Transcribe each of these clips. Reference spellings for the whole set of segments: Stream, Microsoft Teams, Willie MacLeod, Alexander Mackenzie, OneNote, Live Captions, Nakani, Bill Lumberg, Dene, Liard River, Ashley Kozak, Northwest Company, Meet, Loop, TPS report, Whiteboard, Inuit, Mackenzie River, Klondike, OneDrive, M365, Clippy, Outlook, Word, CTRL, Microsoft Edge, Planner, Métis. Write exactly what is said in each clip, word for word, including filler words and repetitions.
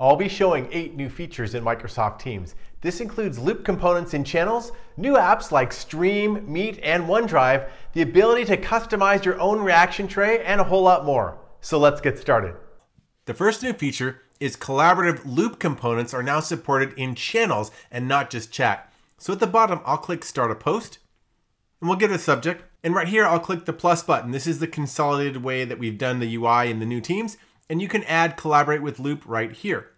I'll be showing eight new features in Microsoft Teams. This includes Loop components and channels, new apps like Stream, Meet, and OneDrive, the ability to customize your own reaction tray, and a whole lot more. So let's get started. The first new feature is collaborative Loop components are now supported in channels and not just chat. So at the bottom, I'll click Start a Post, and we'll give it a subject. And right here, I'll click the plus button. This is the consolidated way that we've done the U I in the new Teams, and you can add Collaborate with Loop right here.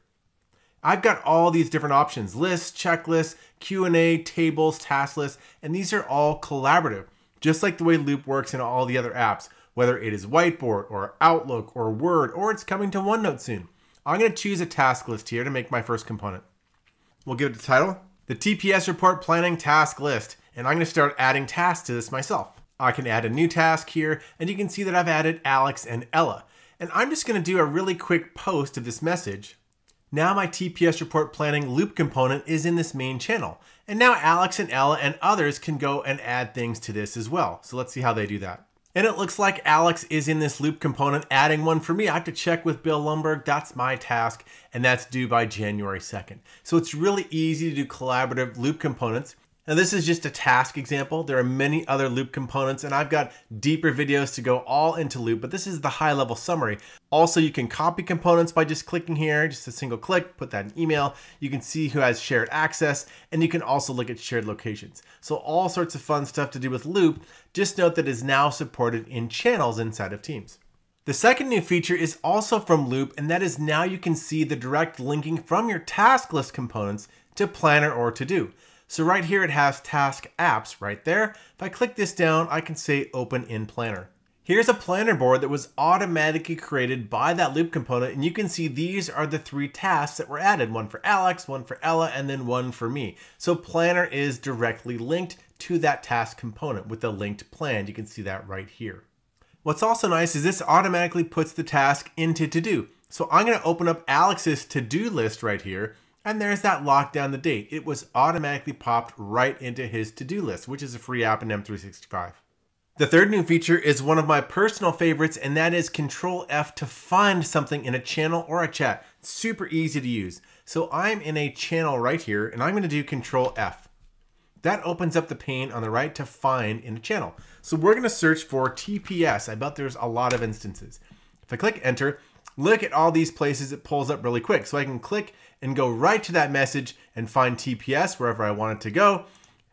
I've got all these different options: lists, checklists, Q and A, tables, task lists, and these are all collaborative, just like the way Loop works in all the other apps, whether it is Whiteboard or Outlook or Word, or it's coming to OneNote soon. I'm going to choose a task list here to make my first component. We'll give it the title, the T P S report planning task list, and I'm going to start adding tasks to this myself. I can add a new task here, and you can see that I've added Alex and Ella. And I'm just going to do a really quick post of this message. Now my T P S report planning Loop component is in this main channel. And now Alex and Ella and others can go and add things to this as well. So let's see how they do that. And it looks like Alex is in this Loop component, adding one for me. I have to check with Bill Lumberg. That's my task, and that's due by January second. So it's really easy to do collaborative Loop components. Now this is just a task example. There are many other Loop components, and I've got deeper videos to go all into Loop, but this is the high level summary. Also, you can copy components by just clicking here, just a single click, put that in email. You can see who has shared access, and you can also look at shared locations. So all sorts of fun stuff to do with Loop. Just note that it is now supported in channels inside of Teams. The second new feature is also from Loop, and that is now you can see the direct linking from your task list components to Planner or To Do. So right here, it has task apps right there. If I click this down, I can say open in Planner. Here's a Planner board that was automatically created by that Loop component. And you can see these are the three tasks that were added, one for Alex, one for Ella, and then one for me. So Planner is directly linked to that task component with the linked plan. You can see that right here. What's also nice is this automatically puts the task into To Do. So I'm going to open up Alex's to-do list right here. And there's that lock down the date. It was automatically popped right into his to-do list, which is a free app in M three sixty-five. The third new feature is one of my personal favorites, and that is Control F to find something in a channel or a chat. It's super easy to use. So I'm in a channel right here, and I'm gonna do Control F. That opens up the pane on the right to find in a channel. So we're gonna search for T P S. I bet there's a lot of instances. If I click enter, look at all these places it pulls up really quick. So I can click and go right to that message and find T P S wherever I want it to go.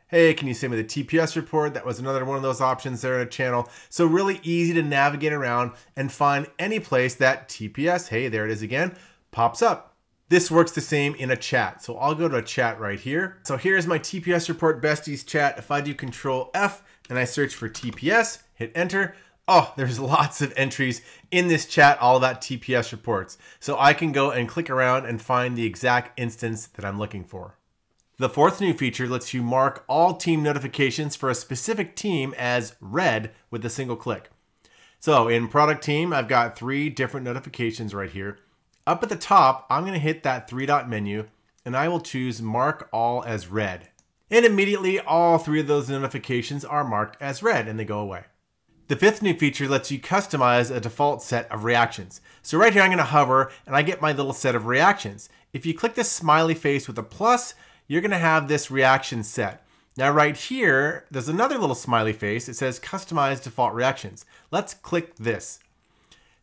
Hey, can you send me the T P S report? That was another one of those options there in a channel. So really easy to navigate around and find any place that T P S, hey, there it is again, pops up. This works the same in a chat. So I'll go to a chat right here. So here's my T P S report besties chat. If I do Control F and I search for T P S, hit enter, oh, there's lots of entries in this chat all about T P S reports. So I can go and click around and find the exact instance that I'm looking for. The fourth new feature lets you mark all team notifications for a specific team as red with a single click. So in product team, I've got three different notifications right here. Up at the top, I'm gonna hit that three dot menu and I will choose mark all as red. And immediately all three of those notifications are marked as red and they go away. The fifth new feature lets you customize a default set of reactions. So right here, I'm gonna hover and I get my little set of reactions. If you click this smiley face with a plus, you're gonna have this reaction set. Now right here, there's another little smiley face. It says customize default reactions. Let's click this.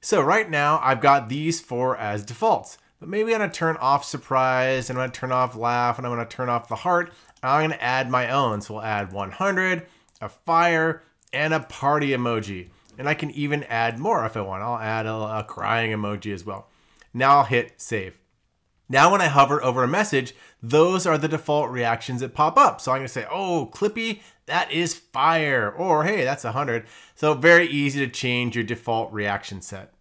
So right now I've got these four as defaults, but maybe I'm gonna turn off surprise and I'm gonna turn off laugh and I'm gonna turn off the heart. I'm gonna add my own. So we'll add one hundred, a fire, and a party emoji. And I can even add more if I want. I'll add a, a crying emoji as well. Now I'll hit save. Now when I hover over a message, those are the default reactions that pop up. So I'm gonna say, oh, Clippy, that is fire. Or hey, that's one hundred. So very easy to change your default reaction set.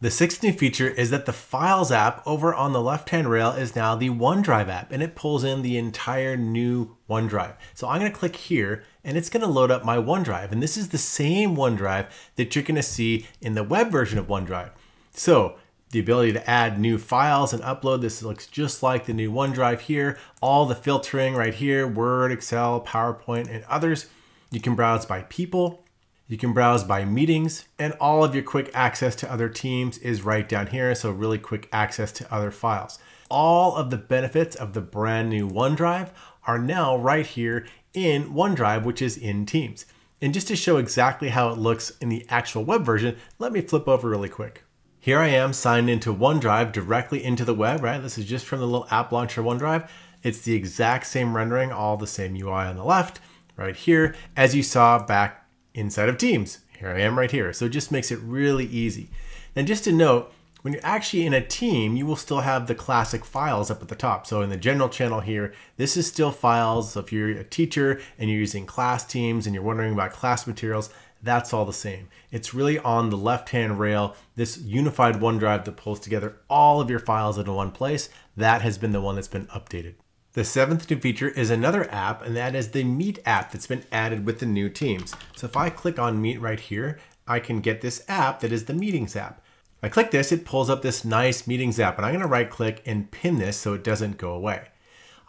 The sixth new feature is that the Files app over on the left-hand rail is now the OneDrive app, and it pulls in the entire new OneDrive. So I'm gonna click here, and it's gonna load up my OneDrive, and this is the same OneDrive that you're gonna see in the web version of OneDrive. So the ability to add new files and upload, this looks just like the new OneDrive here, all the filtering right here, Word, Excel, PowerPoint, and others. You can browse by people. You can browse by meetings, and all of your quick access to other teams is right down here. So really quick access to other files. All of the benefits of the brand new OneDrive are now right here in OneDrive, which is in Teams. And just to show exactly how it looks in the actual web version, let me flip over really quick. Here I am signed into OneDrive directly into the web, right? This is just from the little app launcher OneDrive. It's the exact same rendering, all the same U I on the left, right here, as you saw back inside of Teams. Here I am right here. So it just makes it really easy. And just to note, when you're actually in a team, you will still have the classic files up at the top. So in the general channel here, this is still files. So if you're a teacher and you're using class teams and you're wondering about class materials, that's all the same. It's really on the left-hand rail, this unified OneDrive that pulls together all of your files into one place. That has been the one that's been updated. The seventh new feature is another app, and that is the Meet app that's been added with the new Teams. So if I click on Meet right here, I can get this app that is the Meetings app. If I click this, it pulls up this nice Meetings app, and I'm gonna right click and pin this so it doesn't go away.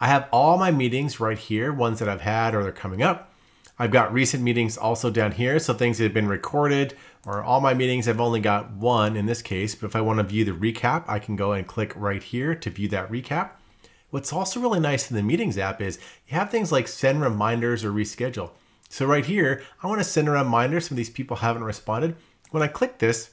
I have all my meetings right here, ones that I've had or they're coming up. I've got recent meetings also down here, so things that have been recorded, or all my meetings, I've only got one in this case, but if I wanna view the recap, I can go and click right here to view that recap. What's also really nice in the Meetings app is you have things like send reminders or reschedule. So right here, I want to send a reminder. Some of these people haven't responded. When I click this,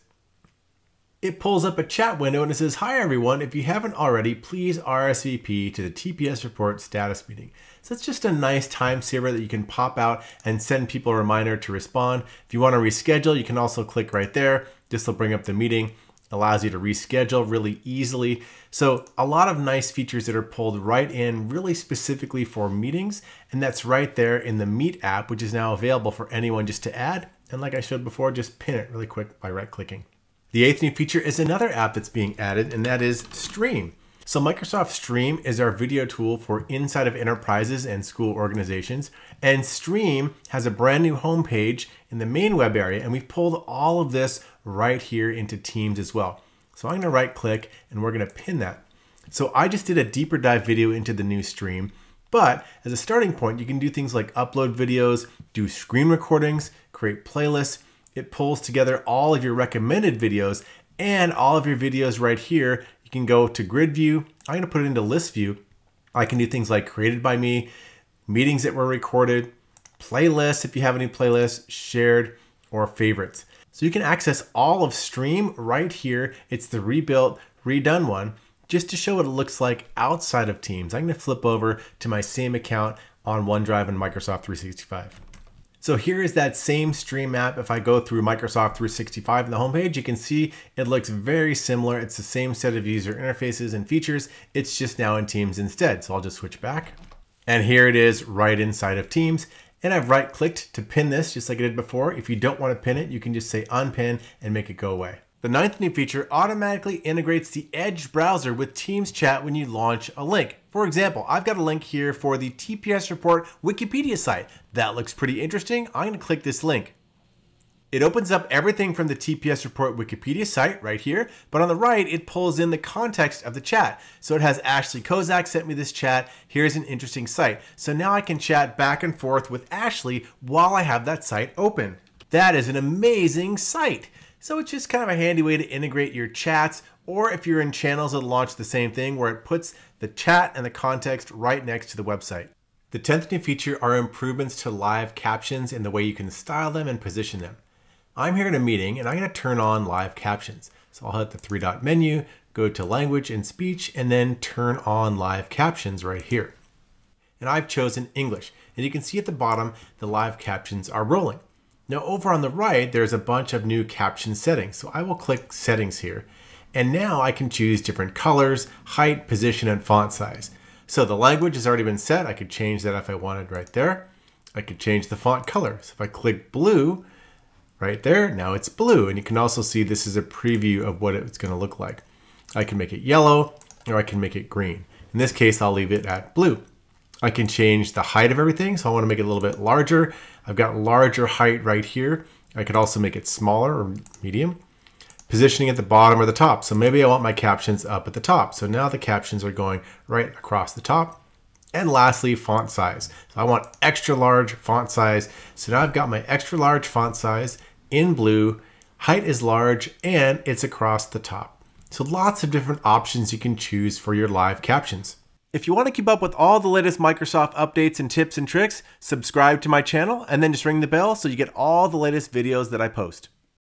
it pulls up a chat window and it says, "Hi everyone, if you haven't already, please R S V P to the T P S report status meeting." So it's just a nice time saver that you can pop out and send people a reminder to respond. If you want to reschedule, you can also click right there. This will bring up the meeting. Allows you to reschedule really easily. So a lot of nice features that are pulled right in really specifically for meetings. And that's right there in the Meet app, which is now available for anyone just to add. And like I showed before, just pin it really quick by right clicking. The eighth new feature is another app that's being added, and that is Stream. So Microsoft Stream is our video tool for inside of enterprises and school organizations. And Stream has a brand new homepage in the main web area. And we've pulled all of this right here into Teams as well. So I'm gonna right click and we're gonna pin that. So I just did a deeper dive video into the new Stream, but as a starting point, you can do things like upload videos, do screen recordings, create playlists. It pulls together all of your recommended videos and all of your videos right here. You can go to grid view. I'm gonna put it into list view. I can do things like created by me, meetings that were recorded, playlists if you have any playlists, shared, or favorites. So you can access all of Stream right here. It's the rebuilt, redone one, just to show what it looks like outside of Teams. I'm gonna flip over to my same account on OneDrive and Microsoft three sixty-five. So here is that same Stream app. If I go through Microsoft three sixty-five in the homepage, you can see it looks very similar. It's the same set of user interfaces and features. It's just now in Teams instead. So I'll just switch back. And here it is right inside of Teams. And I've right clicked to pin this just like I did before. If you don't want to pin it, you can just say unpin and make it go away. The ninth new feature automatically integrates the Edge browser with Teams chat when you launch a link. For example, I've got a link here for the T P S report Wikipedia site. That looks pretty interesting. I'm going to click this link. It opens up everything from the T P S report Wikipedia site right here, but on the right, it pulls in the context of the chat. So it has Ashley Kozak sent me this chat. Here's an interesting site. So now I can chat back and forth with Ashley while I have that site open. That is an amazing site. So it's just kind of a handy way to integrate your chats, or if you're in channels, it'll launch the same thing where it puts the chat and the context right next to the website. The tenth new feature are improvements to live captions and the way you can style them and position them. I'm here in a meeting and I'm going to turn on live captions. So I'll hit the three dot menu, go to language and speech, and then turn on live captions right here. And I've chosen English. And you can see at the bottom, the live captions are rolling. Now over on the right, there's a bunch of new caption settings. So I will click settings here. And now I can choose different colors, height, position, and font size. So the language has already been set. I could change that if I wanted right there. I could change the font color. So if I click blue, right there, now it's blue. And you can also see this is a preview of what it's gonna look like. I can make it yellow or I can make it green. In this case, I'll leave it at blue. I can change the height of everything. So I wanna make it a little bit larger. I've got larger height right here. I could also make it smaller or medium. Positioning at the bottom or the top. So maybe I want my captions up at the top. So now the captions are going right across the top. And lastly, font size. So I want extra large font size. So now I've got my extra large font size in blue, height is large, and it's across the top. So lots of different options you can choose for your live captions. If you want to keep up with all the latest Microsoft updates and tips and tricks, subscribe to my channel and then just ring the bell so you get all the latest videos that I post.